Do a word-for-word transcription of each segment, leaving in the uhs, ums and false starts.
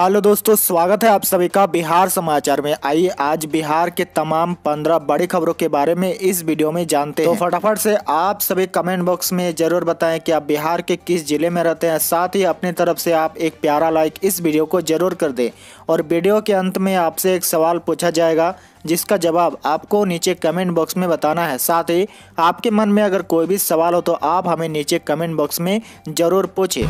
Hello दोस्तों, स्वागत है आप सभी का बिहार समाचार में। आइए आज बिहार के तमाम पंद्रह बड़ी खबरों के बारे में इस वीडियो में जानते हैं। तो फटाफट से आप सभी कमेंट बॉक्स में जरूर बताएं कि आप बिहार के किस जिले में रहते हैं। साथ ही अपनी तरफ से आप एक प्यारा लाइक इस वीडियो को जरूर कर दें। और वीडियो के अंत में आपसे एक सवाल पूछा जाएगा जिसका जवाब आपको नीचे कमेंट बॉक्स में बताना है। साथ ही आपके मन में अगर कोई भी सवाल हो तो आप हमें नीचे कमेंट बॉक्स में जरूर पूछें।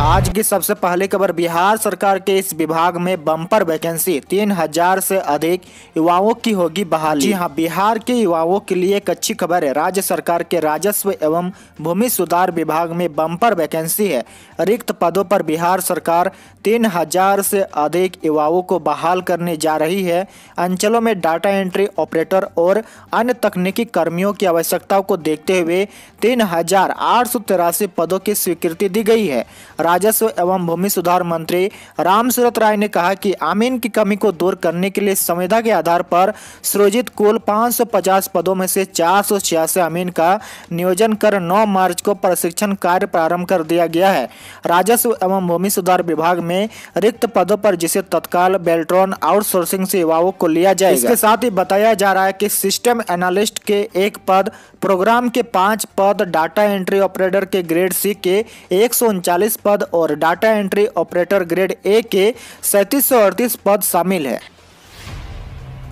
आज की सबसे पहली खबर, बिहार सरकार के इस विभाग में बम्पर वैकेंसी, तीन हजार से अधिक युवाओं की होगी बहाली। जी हाँ, बिहार के युवाओं के लिए एक अच्छी खबर है। राज्य सरकार के राजस्व एवं भूमि सुधार विभाग में बम्पर वैकेंसी है। रिक्त पदों पर बिहार सरकार तीन हजार से अधिक युवाओं को बहाल करने जा रही है। अंचलों में डाटा एंट्री ऑपरेटर और अन्य तकनीकी कर्मियों की आवश्यकताओं को देखते हुए तीन हजार आठ सौ तिरासी पदों की स्वीकृति दी गई है। राजस्व एवं भूमि सुधार मंत्री रामसूरत राय ने कहा कि आमीन की कमी को दूर करने के लिए संविदा के आधार पर सृजित कुल पाँच सौ पचास पदों में से चार सौ छियासी आमीन का नियोजन कर नौ मार्च को प्रशिक्षण कार्य प्रारंभ कर दिया गया है। राजस्व एवं भूमि सुधार विभाग में रिक्त पदों पर जिसे तत्काल बेल्ट्रॉन आउटसोर्सिंग से युवाओं को लिया जाएगा। इसके साथ ही बताया जा रहा है कि सिस्टम एनालिस्ट के एक पद, प्रोग्राम के पाँच पद, डाटा एंट्री ऑपरेटर के ग्रेड सी के एक सौ उनचालीस पद और data entry operator grade A के सैंतीस सौ अड़तीस पद शामिल है।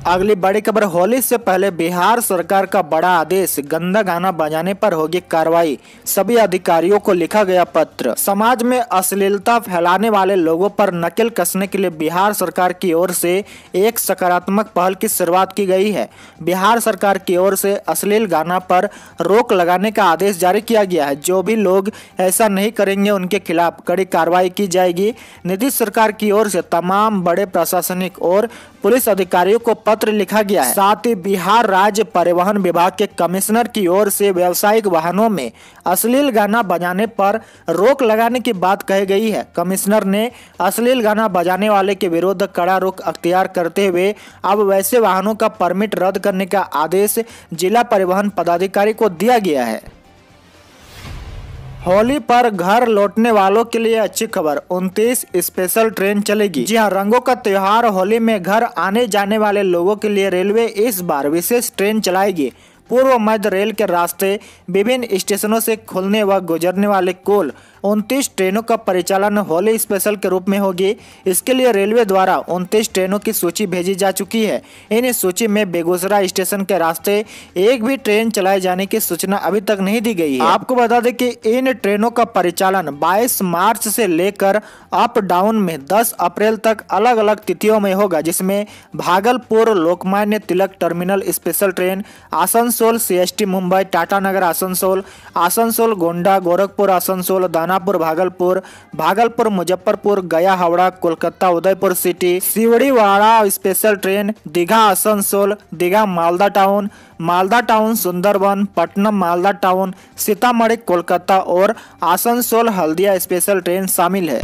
अगली बड़ी खबर, होली से पहले बिहार सरकार का बड़ा आदेश, गंदा गाना बजाने पर होगी कार्रवाई, सभी अधिकारियों को लिखा गया पत्र। समाज में अश्लीलता फैलाने वाले लोगों पर नकेल कसने के लिए बिहार सरकार की ओर से एक सकारात्मक पहल की शुरुआत की गई है। बिहार सरकार की ओर से अश्लील गाना पर रोक लगाने का आदेश जारी किया गया है। जो भी लोग ऐसा नहीं करेंगे उनके खिलाफ कड़ी कार्रवाई की जाएगी। नीतीश सरकार की ओर से तमाम बड़े प्रशासनिक और पुलिस अधिकारियों को पत्र लिखा गया है। साथ ही बिहार राज्य परिवहन विभाग के कमिश्नर की ओर से व्यावसायिक वाहनों में अश्लील गाना बजाने पर रोक लगाने की बात कही गई है। कमिश्नर ने अश्लील गाना बजाने वाले के विरुद्ध कड़ा रुख अख्तियार करते हुए अब वैसे वाहनों का परमिट रद्द करने का आदेश जिला परिवहन पदाधिकारी को दिया गया है। होली पर घर लौटने वालों के लिए अच्छी खबर, उनतीस स्पेशल ट्रेन चलेगी। जी हाँ, रंगों का त्यौहार होली में घर आने जाने वाले लोगों के लिए रेलवे इस बार विशेष ट्रेन चलाएगी। पूर्व मध्य रेल के रास्ते विभिन्न स्टेशनों से खुलने व गुजरने वाले कुल उनतीस ट्रेनों का परिचालन होली स्पेशल के रूप में होगी। इसके लिए रेलवे द्वारा उनतीस ट्रेनों की सूची भेजी जा चुकी है। इन सूची में बेगूसराय स्टेशन के रास्ते एक भी ट्रेन चलाए जाने की सूचना अभी तक नहीं दी गई है। आपको बता दें कि इन ट्रेनों का परिचालन बाईस मार्च से लेकर अप डाउन में दस अप्रैल तक अलग अलग तिथियों में होगा, जिसमें Bhagalpur Lokmanya Tilak terminal special train, Asansol C S T Mumbai, Tatanagar Asansol, Asansol Gonda, Gorakhpur Asansol, Danapur Bhagalpur, Bhagalpur Muzaffarpur, Gaya Howrah, Kolkata Udaipur city, सीवड़ीवाड़ा special train, Digha Asansol, Digha Malda town, Malda town Sundarban, Patna Malda town, Sitamarhi Kolkata और आसनसोल हल्दिया स्पेशल ट्रेन शामिल है।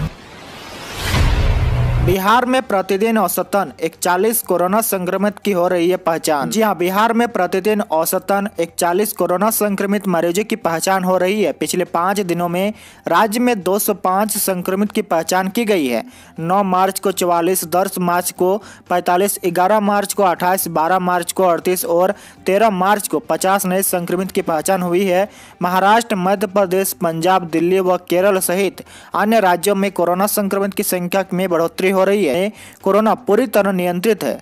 बिहार में प्रतिदिन औसतन इकतालीस कोरोना संक्रमित की हो रही है पहचान। जी हाँ, बिहार में प्रतिदिन औसतन इकतालीस कोरोना संक्रमित मरीजों की पहचान हो रही है। पिछले पाँच दिनों में राज्य में दो सौ पाँच संक्रमित की पहचान की गई है। नौ मार्च को चौवालीस, दस मार्च को पैंतालीस, ग्यारह मार्च को अट्ठाईस, बारह मार्च को अड़तीस और तेरह मार्च को पचास नए संक्रमित की पहचान हुई है। महाराष्ट्र, मध्य प्रदेश, पंजाब, दिल्ली व केरल सहित अन्य राज्यों में कोरोना संक्रमित की संख्या में बढ़ोतरी हो रही है। कोरोना पूरी तरह नियंत्रित है।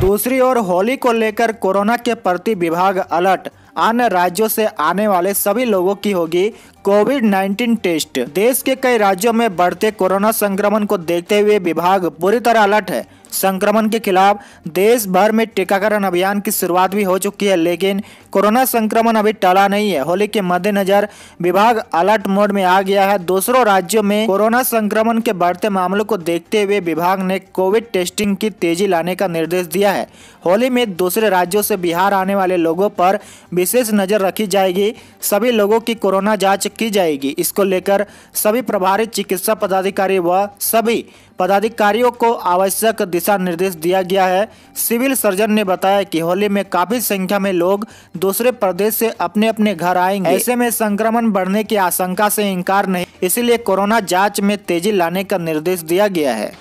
दूसरी ओर होली को लेकर कोरोना के प्रति विभाग अलर्ट, अन्य राज्यों से आने वाले सभी लोगों की होगी कोविड उन्नीस टेस्ट। देश के कई राज्यों में बढ़ते कोरोना संक्रमण को देखते हुए विभाग पूरी तरह अलर्ट है। संक्रमण के खिलाफ देश भर में टीकाकरण अभियान की शुरुआत भी हो चुकी है, लेकिन कोरोना संक्रमण अभी टला नहीं है। होली के मद्देनजर विभाग अलर्ट मोड में आ गया है। दूसरों राज्यों में कोरोना संक्रमण के बढ़ते मामलों को देखते हुए विभाग ने कोविड टेस्टिंग की तेजी लाने का निर्देश दिया है। होली में दूसरे राज्यों से बिहार आने वाले लोगों पर विशेष नजर रखी जाएगी। सभी लोगों की कोरोना जाँच आयोजित की जाएगी। इसको लेकर सभी प्रभारी चिकित्सा पदाधिकारी व सभी पदाधिकारियों को आवश्यक दिशा निर्देश दिया गया है। सिविल सर्जन ने बताया कि होली में काफी संख्या में लोग दूसरे प्रदेश से अपने अपने घर आएंगे, ऐसे में संक्रमण बढ़ने की आशंका से इंकार नहीं, इसलिए कोरोना जांच में तेजी लाने का निर्देश दिया गया है।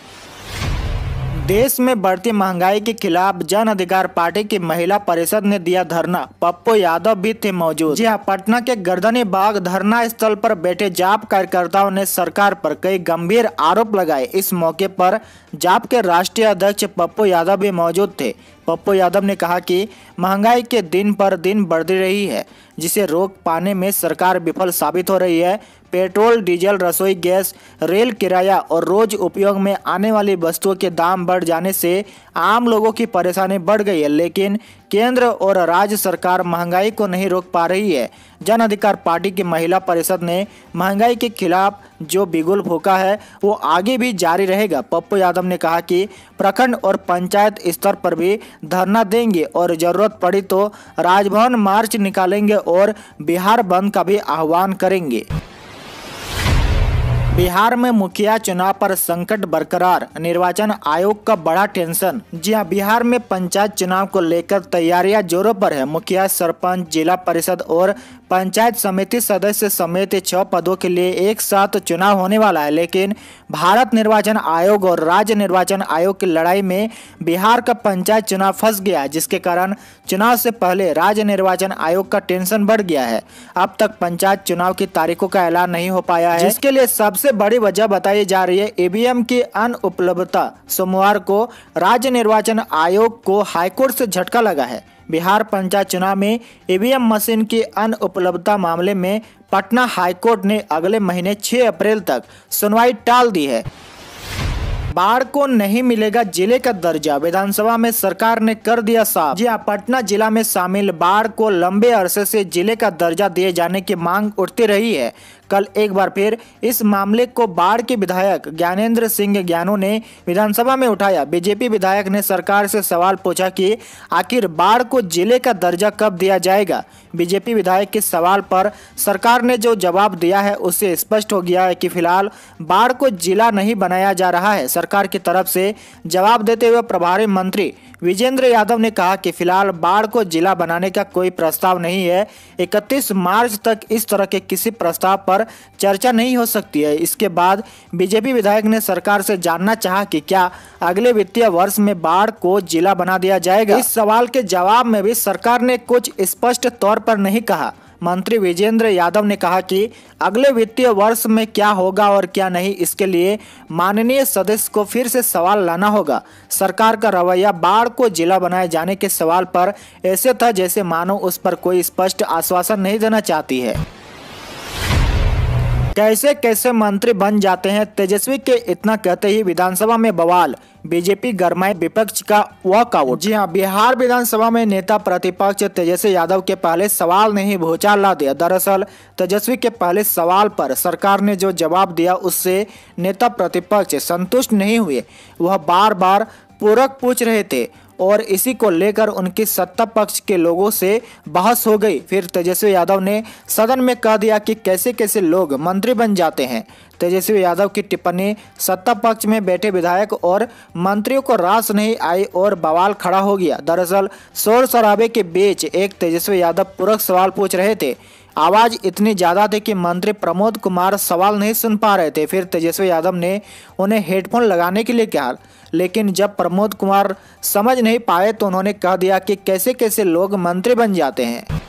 देश में बढ़ती महंगाई के खिलाफ जन अधिकार पार्टी की महिला परिषद ने दिया धरना, पप्पू यादव भी थे मौजूद। जी हां, पटना के गर्दनी बाग धरना स्थल पर बैठे जाप कार्यकर्ताओं ने सरकार पर कई गंभीर आरोप लगाए। इस मौके पर जाप के राष्ट्रीय अध्यक्ष पप्पू यादव भी मौजूद थे। पप्पू यादव ने कहा कि महंगाई के दिन पर दिन बढ़ती रही है, जिसे रोक पाने में सरकार विफल साबित हो रही है। पेट्रोल, डीजल, रसोई गैस, रेल किराया और रोज उपयोग में आने वाली वस्तुओं के दाम बढ़ जाने से आम लोगों की परेशानी बढ़ गई है, लेकिन केंद्र और राज्य सरकार महंगाई को नहीं रोक पा रही है। जन अधिकार पार्टी की महिला परिषद ने महंगाई के खिलाफ जो बिगुल फूका है वो आगे भी जारी रहेगा। पप्पू यादव ने कहा कि प्रखंड और पंचायत स्तर पर भी धरना देंगे और जरूरत पड़ी तो राजभवन मार्च निकालेंगे और बिहार बंद का भी आह्वान करेंगे। बिहार में मुखिया चुनाव पर संकट बरकरार, निर्वाचन आयोग का बड़ा टेंशन। जी हां, बिहार में पंचायत चुनाव को लेकर तैयारियां जोरों पर है। मुखिया, सरपंच, जिला परिषद और पंचायत समिति सदस्य समेत छह पदों के लिए एक साथ चुनाव होने वाला है, लेकिन भारत निर्वाचन आयोग और राज्य निर्वाचन आयोग की लड़ाई में बिहार का पंचायत चुनाव फंस गया, जिसके कारण चुनाव से पहले राज्य निर्वाचन आयोग का टेंशन बढ़ गया है। अब तक पंचायत चुनाव की तारीखों का ऐलान नहीं हो पाया है, जिसके लिए सबसे बड़ी वजह बताई जा रही है ईवीएम की अनुपलब्धता। सोमवार को राज्य निर्वाचन आयोग को हाईकोर्ट से झटका लगा है। बिहार पंचायत चुनाव में ईवीएम मशीन की अनुपलब्धता मामले में पटना हाईकोर्ट ने अगले महीने छह अप्रैल तक सुनवाई टाल दी है। बाढ़ को नहीं मिलेगा जिले का दर्जा, विधानसभा में सरकार ने कर दिया साफ। जी हां, पटना जिला में शामिल बाढ़ को लंबे अरसे से जिले का दर्जा दिए जाने की मांग उठती रही है। कल एक बार फिर इस मामले को बाढ़ के विधायक ज्ञानेंद्र सिंह ज्ञानों ने विधानसभा में उठाया। बीजेपी विधायक ने सरकार से सवाल पूछा कि आखिर बाढ़ को जिले का दर्जा कब दिया जाएगा। बीजेपी विधायक के सवाल पर सरकार ने जो जवाब दिया है उससे स्पष्ट हो गया है कि फिलहाल बाढ़ को जिला नहीं बनाया जा रहा है। सरकार की तरफ से जवाब देते हुए प्रभारी मंत्री विजेंद्र यादव ने कहा कि फिलहाल बाढ़ को जिला बनाने का कोई प्रस्ताव नहीं है। इकतीस मार्च तक इस तरह के किसी प्रस्ताव पर चर्चा नहीं हो सकती है। इसके बाद बीजेपी विधायक ने सरकार से जानना चाहा कि क्या अगले वित्तीय वर्ष में बाढ़ को जिला बना दिया जाएगा। इस सवाल के जवाब में भी सरकार ने कुछ स्पष्ट तौर पर नहीं कहा। मंत्री विजेंद्र यादव ने कहा कि अगले वित्तीय वर्ष में क्या होगा और क्या नहीं, इसके लिए माननीय सदस्य को फिर से सवाल लाना होगा। सरकार का रवैया बाढ़ को जिला बनाए जाने के सवाल पर ऐसे था जैसे मानो उस पर कोई स्पष्ट आश्वासन नहीं देना चाहती है। कैसे कैसे मंत्री बन जाते हैं तेजस्वी के, इतना कहते ही विधानसभा में बवाल, बीजेपी गरमाए, विपक्ष का वॉकआउट। जी हां, बिहार विधानसभा में नेता प्रतिपक्ष तेजस्वी यादव के पहले सवाल ने ही भूचाल ला दिया। दरअसल तेजस्वी के पहले सवाल पर सरकार ने जो जवाब दिया उससे नेता प्रतिपक्ष संतुष्ट नहीं हुए। वह बार बार पूरक पूछ रहे थे और इसी को लेकर उनकी सत्ता पक्ष के लोगों से बहस हो गई। फिर तेजस्वी यादव ने सदन में कह दिया कि कैसे कैसे लोग मंत्री बन जाते हैं। तेजस्वी यादव की टिप्पणी सत्ता पक्ष में बैठे विधायक और मंत्रियों को रास नहीं आई और बवाल खड़ा हो गया। दरअसल शोर शराबे के बीच एक तेजस्वी यादव पूरक सवाल पूछ रहे थे। आवाज़ इतनी ज़्यादा थी कि मंत्री प्रमोद कुमार सवाल नहीं सुन पा रहे थे। फिर तेजस्वी यादव ने उन्हें हेडफोन लगाने के लिए कहा, लेकिन जब प्रमोद कुमार समझ नहीं पाए तो उन्होंने कह दिया कि कैसे कैसे लोग मंत्री बन जाते हैं।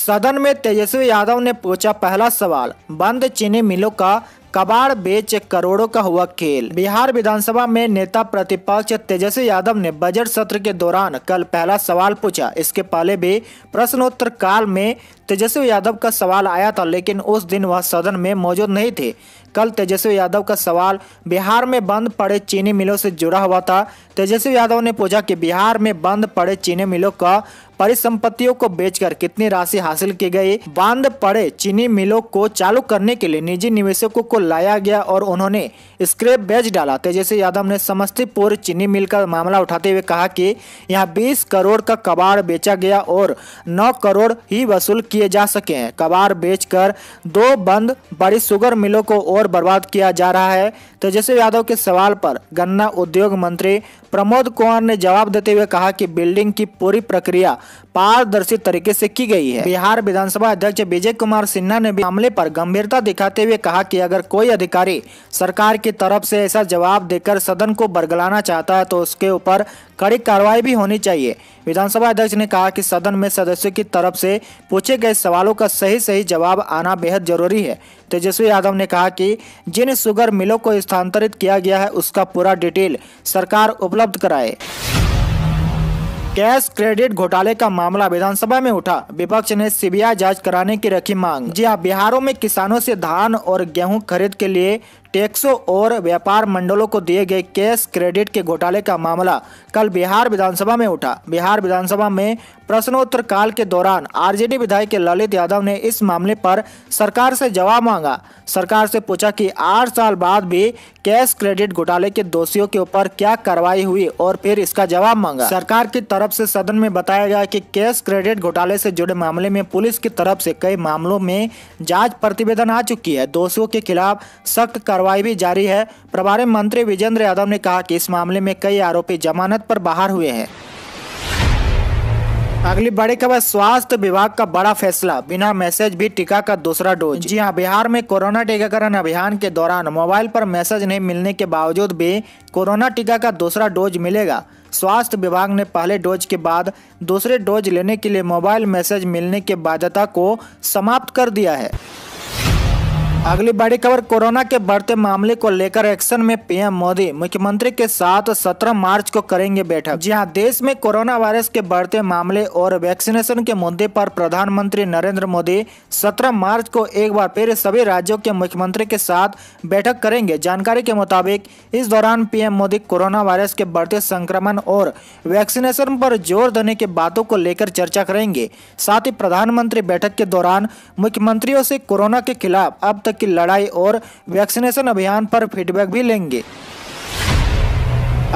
सदन में तेजस्वी यादव ने पूछा पहला सवाल, बंद चीनी मिलों का कबाड़ बेच करोड़ों का हुआ खेल। बिहार विधानसभा में नेता प्रतिपक्ष तेजस्वी यादव ने बजट सत्र के दौरान कल पहला सवाल पूछा। इसके पहले भी प्रश्नोत्तर काल में तेजस्वी यादव का सवाल आया था, लेकिन उस दिन वह सदन में मौजूद नहीं थे। कल तेजस्वी यादव का सवाल बिहार में बंद पड़े चीनी मिलों से जुड़ा हुआ था। तेजस्वी यादव ने पूछा कि बिहार में बंद पड़े चीनी मिलों का परिसंपत्तियों को बेचकर कितनी राशि हासिल की गई। बांध पड़े चीनी मिलों को चालू करने के लिए निजी निवेशकों को लाया गया और उन्होंने स्क्रैप बेच डाला। तेजस्वी यादव ने समस्तीपुर चीनी मिल का मामला उठाते हुए कहा कि यहां बीस करोड़ का कबाड़ बेचा गया और नौ करोड़ ही वसूल किए जा सके हैं। कबाड़ बेचकर दो बंद बड़ी शुगर मिलों को और बर्बाद किया जा रहा है। तेजस्वी यादव के सवाल पर गन्ना उद्योग मंत्री प्रमोद कुमार ने जवाब देते हुए कहा कि बिल्डिंग की पूरी प्रक्रिया पारदर्शी तरीके से की गई है। बिहार विधानसभा अध्यक्ष विजय कुमार सिन्हा ने भी मामले पर गंभीरता दिखाते हुए कहा कि अगर कोई अधिकारी सरकार की तरफ से ऐसा जवाब देकर सदन को बरगलाना चाहता है तो उसके ऊपर कड़ी कार्रवाई भी होनी चाहिए। विधानसभा अध्यक्ष ने कहा कि सदन में सदस्यों की तरफ से पूछे गए सवालों का सही सही जवाब आना बेहद जरूरी है। तेजस्वी यादव ने कहा कि जिन शुगर मिलों को स्थानांतरित किया गया है उसका पूरा डिटेल सरकार उपलब्ध कराए। कैश क्रेडिट घोटाले का मामला विधानसभा में उठा, विपक्ष ने सीबीआई जांच कराने की रखी मांग। जी हां, बिहारों में किसानों से धान और गेहूं खरीद के लिए टैक्सों और व्यापार मंडलों को दिए गए कैश क्रेडिट के घोटाले का मामला कल बिहार विधानसभा में उठा। बिहार विधानसभा में प्रश्नोत्तर काल के दौरान आरजेडी विधायक ललित यादव ने इस मामले पर सरकार से जवाब मांगा। सरकार से पूछा कि आठ साल बाद भी कैश क्रेडिट घोटाले के दोषियों के ऊपर क्या कार्रवाई हुई और फिर इसका जवाब मांगा। सरकार की तरफ से सदन में बताया गया कि कैश क्रेडिट घोटाले से जुड़े मामले में पुलिस की तरफ से कई मामलों में जांच प्रतिवेदन आ चुकी है। दोषियों के खिलाफ सख्त कार्रवाई भी जारी है। प्रभारी मंत्री विजेंद्र यादव ने कहा कि इस मामले में कई आरोपी जमानत पर बाहर हुए हैं। अगली बड़ी खबर, स्वास्थ्य विभाग का बड़ा फैसला, बिना मैसेज भी टीका का दूसरा डोज। जी हां, बिहार में कोरोना टीकाकरण अभियान के दौरान मोबाइल पर मैसेज नहीं मिलने के बावजूद भी कोरोना टीका का दूसरा डोज मिलेगा। स्वास्थ्य विभाग ने पहले डोज के बाद दूसरे डोज लेने के लिए मोबाइल मैसेज मिलने की बाध्यता को समाप्त कर दिया है। अगली बड़ी खबर, कोरोना के बढ़ते मामले को लेकर एक्शन में पीएम मोदी, मुख्यमंत्री के साथ सत्रह मार्च को करेंगे बैठक। जी हां, देश में कोरोना वायरस के बढ़ते मामले और वैक्सीनेशन के मुद्दे पर प्रधानमंत्री नरेंद्र मोदी सत्रह मार्च को एक बार फिर सभी राज्यों के मुख्यमंत्री के साथ बैठक करेंगे। जानकारी के मुताबिक इस दौरान पीएम मोदी कोरोना वायरस के बढ़ते संक्रमण और वैक्सीनेशन पर जोर देने की बातों को लेकर चर्चा करेंगे। साथ ही प्रधानमंत्री बैठक के दौरान मुख्यमंत्रियों से कोरोना के खिलाफ अब की लड़ाई और वैक्सीनेशन अभियान पर फीडबैक भी लेंगे।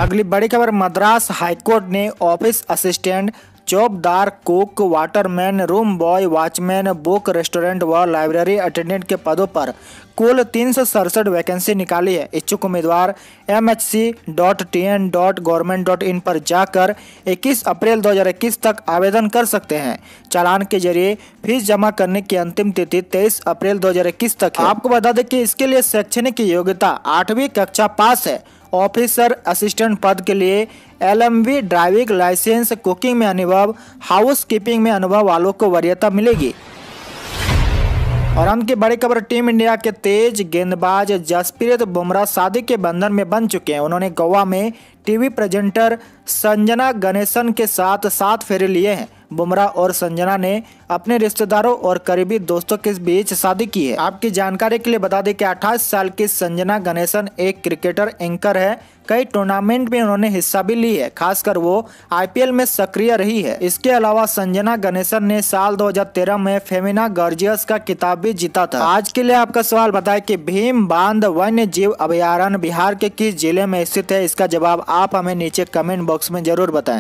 अगली बड़ी खबर, मद्रास हाईकोर्ट ने ऑफिस असिस्टेंट, चौबदार, cook, waterman, room boy, watchman, book restaurant व लाइब्रेरी अटेंडेंट के पदों पर कुल तीन सौ सड़सठ वैकेंसी निकाली है। इच्छुक उम्मीदवार M H C dot T N dot government dot in पर जाकर इक्कीस अप्रैल दो हज़ार इक्कीस तक आवेदन कर सकते हैं। चालान के जरिए फीस जमा करने की अंतिम तिथि तेईस अप्रैल दो हज़ार इक्कीस तक है। आपको बता दें कि इसके लिए शैक्षणिक योग्यता आठवीं कक्षा पास है। ऑफिसर असिस्टेंट पद के लिए L M V, driving licence, cooking में अनुभव, हाउस कीपिंग में अनुभव वालों को वरीयता मिलेगी। और अंत की बड़ी खबर, टीम इंडिया के तेज गेंदबाज जसप्रीत बुमराह शादी के बंधन में बन चुके हैं। उन्होंने गोवा में टीवी प्रेजेंटर संजना गणेशन के साथ सात फेरे लिए हैं। बुमराह और संजना ने अपने रिश्तेदारों और करीबी दोस्तों के बीच शादी की है। आपकी जानकारी के लिए बता दें कि अट्ठाईस साल की संजना गणेशन एक क्रिकेटर एंकर है। कई टूर्नामेंट में उन्होंने हिस्सा भी ली है, खासकर वो आई पी एल में सक्रिय रही है। इसके अलावा संजना गणेशन ने साल दो हज़ार तेरह में फेमिना गॉर्जियस का खिताब भी जीता था। आज के लिए आपका सवाल बताए कि भीम बांध वन्य जीवअभ्यारण बिहार के किस जिले में स्थित है? इसका जवाब आप हमें नीचे कमेंट बॉक्स में जरूर बताएं।